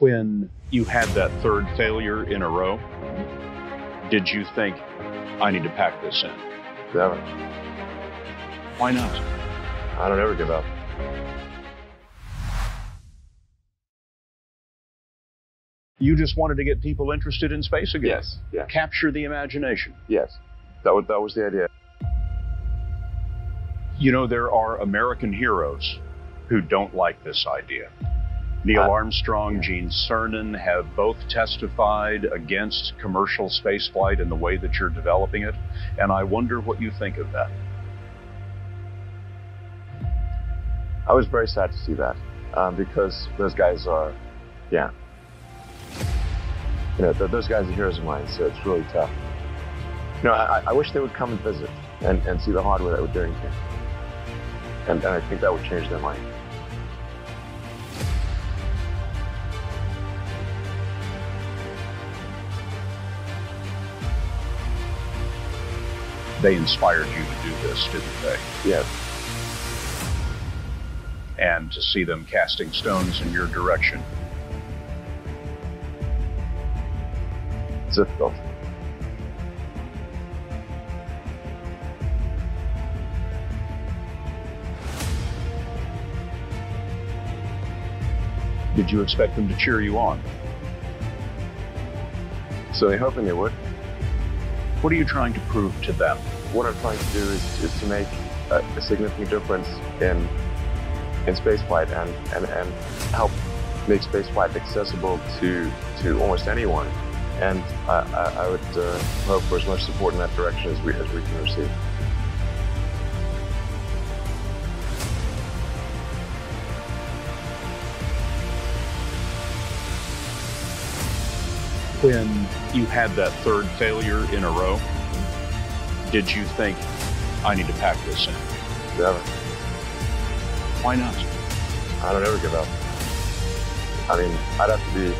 when you had that third failure in a row, did you think, I need to pack this in? Never. Why not? I don't ever give up. You just wanted to get people interested in space again. Yes. Yeah. Capture the imagination. Yes. That was the idea. You know, there are American heroes who don't like this idea. Neil Armstrong, yeah. Gene Cernan have both testified against commercial spaceflight and the way that you're developing it. And I wonder what you think of that. I was very sad to see that because those guys are, yeah. You know, those guys are heroes of mine, so it's really tough. You know, I wish they would come and visit and see the hardware that we're doing here. And I think that would change their mind. They inspired you to do this, didn't they? Yes. And to see them casting stones in your direction. It's difficult. Did you expect them to cheer you on? So they're hoping they would. What are you trying to prove to them? What I'm trying to do is to make a significant difference in spaceflight and help make spaceflight accessible to almost anyone. And I would hope for as much support in that direction as we can receive. When you had that third failure in a row, did you think, I need to pack this in? Never. Why not? I don't ever give up. I mean, I'd have to be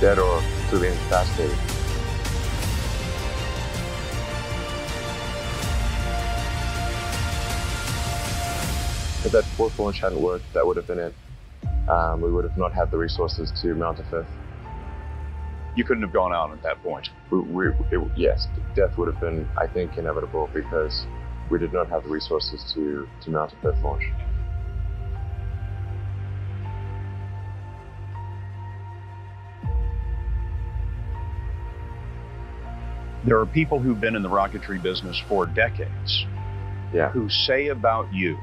dead or truly incapacitated. If that fourth launch hadn't worked, that would have been it. We would have not had the resources to mount a fifth. You couldn't have gone out at that point. Yes, death would have been, I think, inevitable because we did not have the resources to mount a fifth launch. There are people who've been in the rocketry business for decades, yeah, who say about you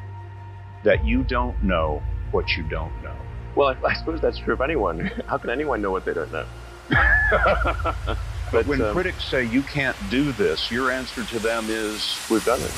that you don't know what you don't know. Well, I suppose that's true of anyone. How can anyone know what they don't know? But when critics say you can't do this, your answer to them is, we've done it.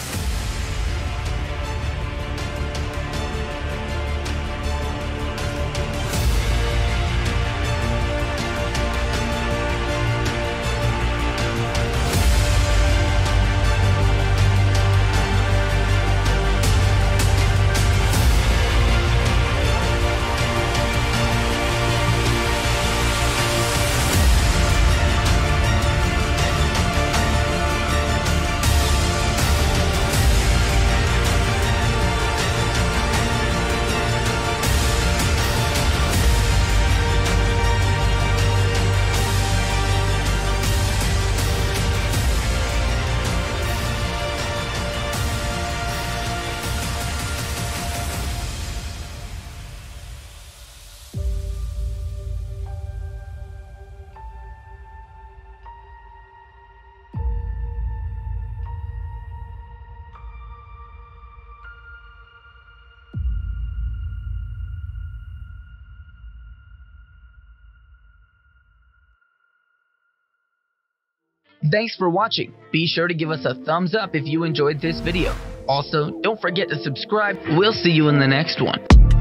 Thanks for watching. Be sure to give us a thumbs up if you enjoyed this video. Also, don't forget to subscribe. We'll see you in the next one.